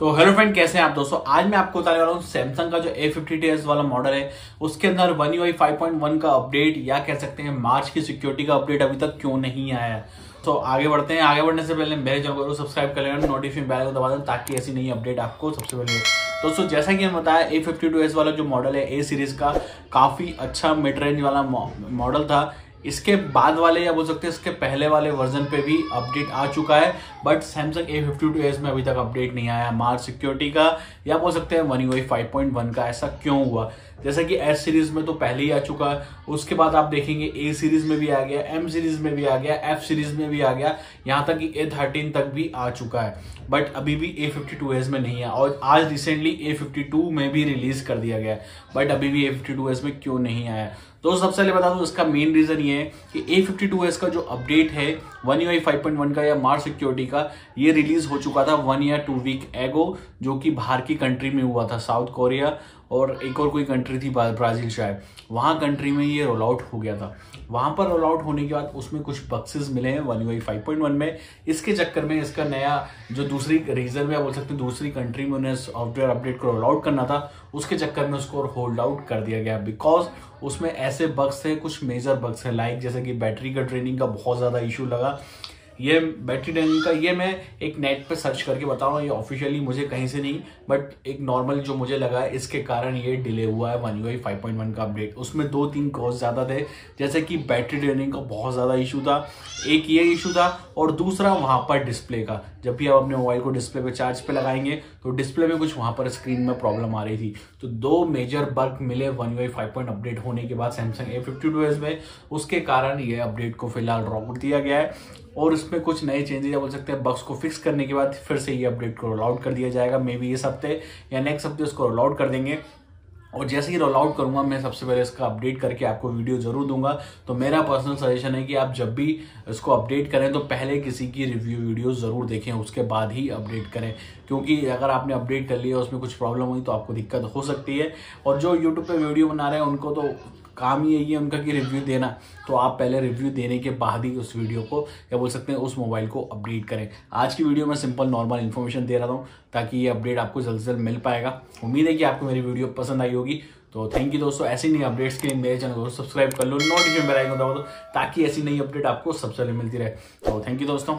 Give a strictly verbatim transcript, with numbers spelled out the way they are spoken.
तो hello friend, कैसे हैं आप दोस्तों। आज मैं आपको बताने वाला हूँ सैमसंग का जो ए फिफ्टी टू एस वाला मॉडल है उसके अंदर one you I five point one का अपडेट या कह सकते हैं मार्च की सिक्योरिटी का अपडेट अभी तक क्यों नहीं आया है। तो आगे बढ़ते हैं। आगे बढ़ने से पहले मेरे चैनल को सब्सक्राइब कर लेना, नोटिफिकेशन बेल को दबा दें ताकि ऐसी नई अपडेट आपको सबसे पहले। दोस्तों जैसा कि हम बताया ए फिफ्टी टू एस वाला जो मॉडल है ए सीरीज का काफ़ी अच्छा मिड रेंज वाला मॉडल था। इसके बाद वाले या बोल सकते हैं इसके पहले वाले वर्जन पे भी अपडेट आ चुका है, but Samsung A fifty two S में अभी तक अपडेट नहीं आया मार्च सिक्योरिटी का या बोल सकते हैं one you I five point one का। ऐसा क्यों हुआ? जैसा कि एस सीरीज में तो पहले ही आ चुका है, उसके बाद आप देखेंगे ए सीरीज में भी आ गया, एम सीरीज में भी आ गया, एफ सीरीज में भी आ गया, यहाँ तक कि ए थर्टीन तक भी आ चुका है, बट अभी भी ए फिफ्टी टू एस में नहीं है। और आज रिसेंटली ए फिफ्टी टू में भी रिलीज कर दिया गया है, बट अभी भी ए फिफ्टी टू एस में क्यों नहीं आया। तो सबसे पहले बता दूं इसका मेन रीजन ये है कि ए फिफ्टी टू एस का जो अपडेट है one you I five point one का या मार्च सिक्योरिटी का, ये रिलीज हो चुका था वन या टू वीक एगो, जो कि बाहर की कंट्री में हुआ था, साउथ कोरिया और एक और कोई कंट्री थी, ब्राज़ील शायद, वहाँ कंट्री में ये रोल आउट हो गया था। वहाँ पर रोल आउट होने के बाद उसमें कुछ बक्सेस मिले हैं one you I five point one में। इसके चक्कर में इसका नया जो दूसरी रीजन में बोल सकते हैं दूसरी कंट्री में उन्हें सॉफ्टवेयर अपडेट को रोल आउट करना था, उसके चक्कर में उसको होल्ड आउट कर दिया गया बिकॉज उसमें ऐसे बग्स थे, कुछ मेजर बग्स हैं, लाइक जैसे कि बैटरी का ड्रेनिंग का बहुत ज़्यादा इशू लगा। ये बैटरी ड्रेनिंग का ये मैं एक नेट पे सर्च करके बता रहा हूँ, ये ऑफिशियली मुझे कहीं से नहीं, बट एक नॉर्मल जो मुझे लगा है इसके कारण ये डिले हुआ है one you I five point one का अपडेट। उसमें दो तीन कॉज ज़्यादा थे, जैसे कि बैटरी ड्रेनिंग का बहुत ज़्यादा इशू था, एक ये इशू था और दूसरा वहाँ पर डिस्प्ले का। जब भी आप अपने मोबाइल को डिस्प्ले पर चार्ज पर लगाएंगे तो डिस्प्ले में कुछ वहाँ पर स्क्रीन में प्रॉब्लम आ रही थी। तो दो मेजर बग मिले one you I five point one update होने के बाद Samsung A fifty two S में, उसके कारण ये अपडेट को फिलहाल ड्रॉप कर दिया गया है और इसमें कुछ नए चेंजेस या बोल सकते हैं बग्स को फिक्स करने के बाद फिर से ये अपडेट को रोल आउट कर दिया जाएगा। मे बी इस हफ्ते या नेक्स्ट हफ्ते इसको रोल आउट कर देंगे और जैसे ही रोल आउट करूँगा मैं सबसे पहले इसका अपडेट करके आपको वीडियो जरूर दूंगा। तो मेरा पर्सनल सजेशन है कि आप जब भी इसको अपडेट करें तो पहले किसी की रिव्यू वीडियो ज़रूर देखें, उसके बाद ही अपडेट करें, क्योंकि अगर आपने अपडेट कर लिया उसमें कुछ प्रॉब्लम हुई तो आपको दिक्कत हो सकती है। और जो यूट्यूब पर वीडियो बना रहे हैं उनको तो काम ही यही है उनका कि रिव्यू देना, तो आप पहले रिव्यू देने के बाद ही उस वीडियो को या बोल सकते हैं उस मोबाइल को अपडेट करें। आज की वीडियो में सिंपल नॉर्मल इन्फॉर्मेशन दे रहा हूँ ताकि ये अपडेट आपको जल्द से जल्द मिल पाएगा। उम्मीद है कि आपको मेरी वीडियो पसंद आई होगी। तो थैंक यू दोस्तों। ऐसी नई अपडेट्स के लिए मेरे चैनल को सब्सक्राइब कर लो, नोटिफिकेशन बेल आइकन दबाओ ताकि ऐसी नई अपडेट आपको सबसे पहले मिलती रहे। तो थैंक यू दोस्तों।